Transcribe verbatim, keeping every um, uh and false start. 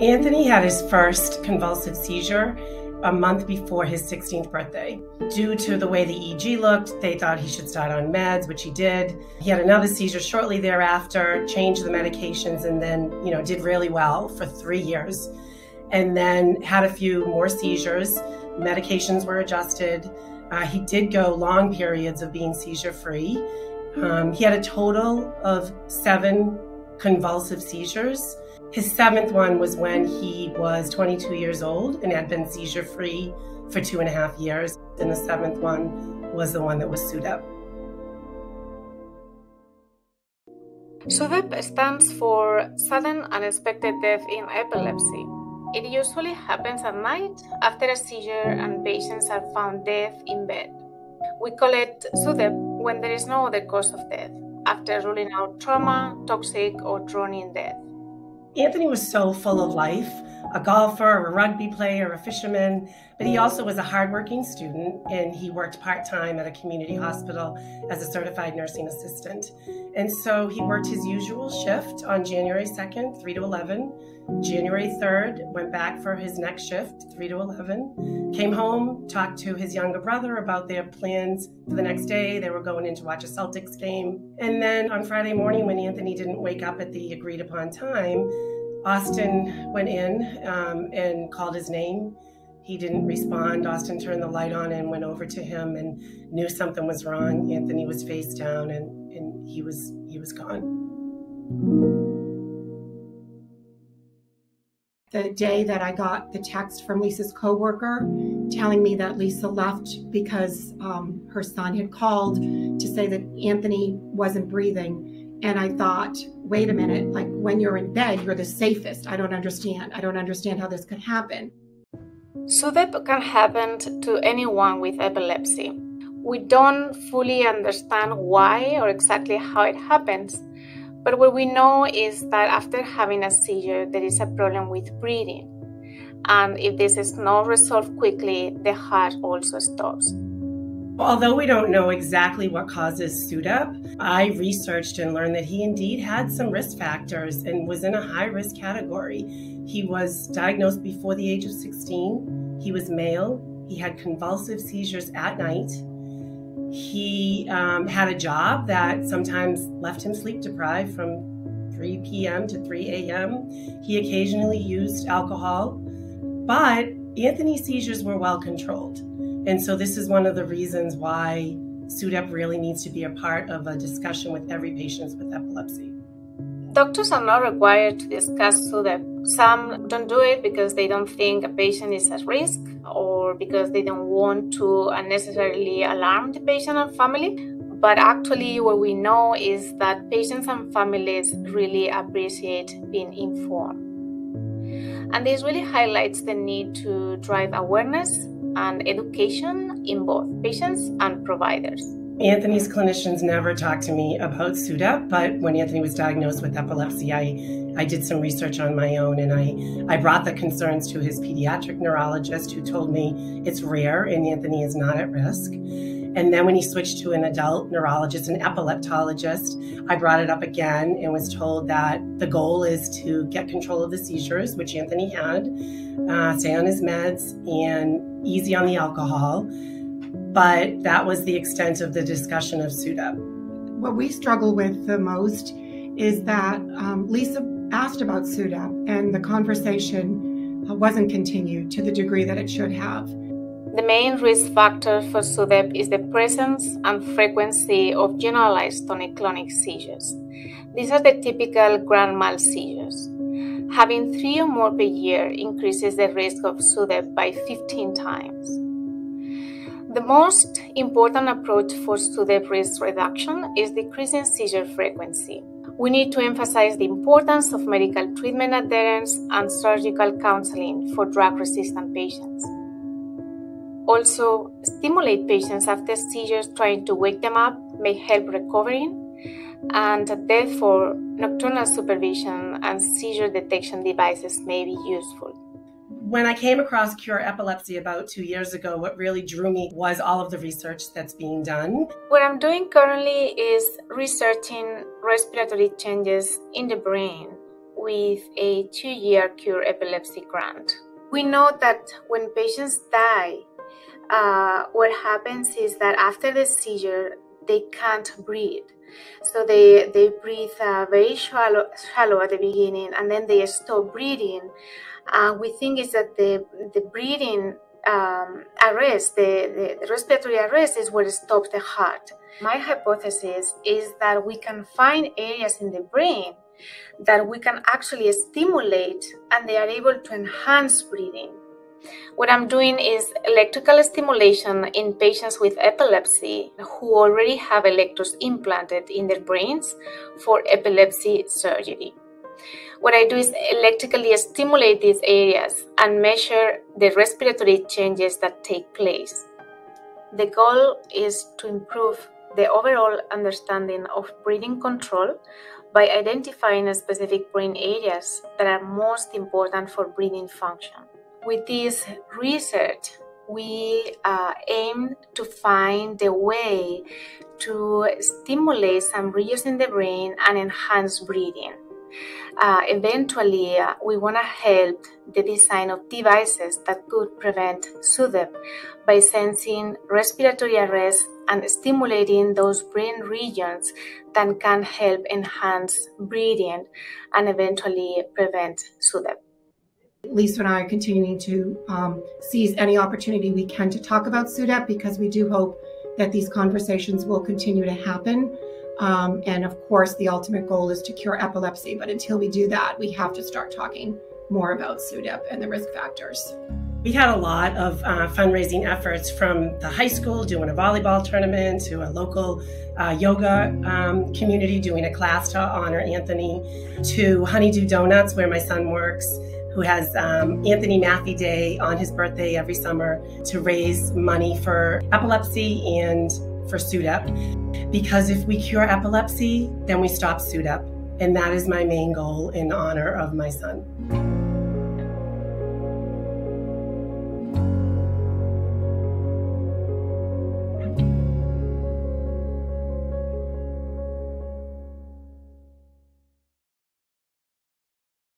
Anthony had his first convulsive seizure a month before his sixteenth birthday. Due to the way the E E G looked, they thought he should start on meds, which he did. He had another seizure shortly thereafter, changed the medications, and then, you know, did really well for three years. And then had a few more seizures. Medications were adjusted. Uh, he did go long periods of being seizure-free. Um, he had a total of seven convulsive seizures. His seventh one was when he was twenty-two years old and had been seizure-free for two and a half years. And the seventh one was the one that was SUDEP. SUDEP stands for Sudden Unexpected Death in Epilepsy. It usually happens at night after a seizure and patients are found dead in bed. We call it SUDEP when there is no other cause of death, after ruling out trauma, toxic or drowning death. Anthony was so full of life, a golfer, a rugby player, a fisherman, but he also was a hardworking student, and he worked part-time at a community hospital as a certified nursing assistant. And so he worked his usual shift on January second, three to eleven. January third, went back for his next shift, three to eleven. Came home, talked to his younger brother about their plans for the next day. They were going in to watch a Celtics game. And then on Friday morning, when Anthony didn't wake up at the agreed upon time, Austin went in um, and called his name. He didn't respond. Austin turned the light on and went over to him and knew something was wrong. Anthony was face down, and, and he was he was gone. The day that I got the text from Lisa's coworker telling me that Lisa left because um, her son had called to say that Anthony wasn't breathing. And I thought, wait a minute, like when you're in bed, you're the safest. I don't understand. I don't understand how this could happen. SUDEP can happen to anyone with epilepsy. We don't fully understand why or exactly how it happens, but what we know is that after having a seizure, there is a problem with breathing. And if this is not resolved quickly, the heart also stops. Although we don't know exactly what causes SUDEP, I researched and learned that he indeed had some risk factors and was in a high-risk category. He was diagnosed before the age of sixteen. He was male. He had convulsive seizures at night. He um, had a job that sometimes left him sleep-deprived from three p m to three a m He occasionally used alcohol, but Anthony's seizures were well controlled. And so this is one of the reasons why SUDEP really needs to be a part of a discussion with every patient with epilepsy. Doctors are not required to discuss SUDEP. Some don't do it because they don't think a patient is at risk or because they don't want to unnecessarily alarm the patient or family. But actually what we know is that patients and families really appreciate being informed. And this really highlights the need to drive awareness and education in both patients and providers. Anthony's clinicians never talked to me about SUDEP, but when Anthony was diagnosed with epilepsy, I, I did some research on my own, and I, I brought the concerns to his pediatric neurologist, who told me it's rare and Anthony is not at risk. And then when he switched to an adult neurologist, an epileptologist, I brought it up again and was told that the goal is to get control of the seizures, which Anthony had, uh, stay on his meds, and easy on the alcohol. But that was the extent of the discussion of SUDEP. What we struggle with the most is that um, Lisa asked about SUDEP, and the conversation wasn't continued to the degree that it should have. The main risk factor for SUDEP is the presence and frequency of generalized tonic-clonic seizures. These are the typical grand mal seizures. Having three or more per year increases the risk of SUDEP by fifteen times. The most important approach for SUDEP risk reduction is decreasing seizure frequency. We need to emphasize the importance of medical treatment adherence and surgical counseling for drug-resistant patients. Also, stimulate patients after seizures, trying to wake them up may help recovering, and therefore nocturnal supervision and seizure detection devices may be useful. When I came across CURE Epilepsy about two years ago, what really drew me was all of the research that's being done. What I'm doing currently is researching respiratory changes in the brain with a two-year CURE Epilepsy grant. We know that when patients die, uh, what happens is that after the seizure, they can't breathe. So they, they breathe uh, very shallow, shallow at the beginning, and then they stop breathing. Uh, we think is that the, the breathing um, arrest, the, the respiratory arrest is what stops the heart. My hypothesis is that we can find areas in the brain that we can actually stimulate, and they are able to enhance breathing. What I'm doing is electrical stimulation in patients with epilepsy who already have electrodes implanted in their brains for epilepsy surgery. What I do is electrically stimulate these areas and measure the respiratory changes that take place. The goal is to improve the overall understanding of breathing control by identifying specific brain areas that are most important for breathing function. With this research, we uh, aim to find a way to stimulate some regions in the brain and enhance breathing. Uh, eventually, uh, we want to help the design of devices that could prevent SUDEP by sensing respiratory arrest and stimulating those brain regions that can help enhance breathing and eventually prevent SUDEP. Lisa and I are continuing to um, seize any opportunity we can to talk about SUDEP, because we do hope that these conversations will continue to happen. Um, and of course, the ultimate goal is to cure epilepsy. But until we do that, we have to start talking more about SUDEP and the risk factors. We had a lot of uh, fundraising efforts from the high school doing a volleyball tournament to a local uh, yoga um, community doing a class to honor Anthony, to Honeydew Donuts, where my son works, who has um, Anthony Maffie Day on his birthday every summer to raise money for epilepsy and for SUDEP. Because if we cure epilepsy, then we stop SUDEP. And that is my main goal in honor of my son.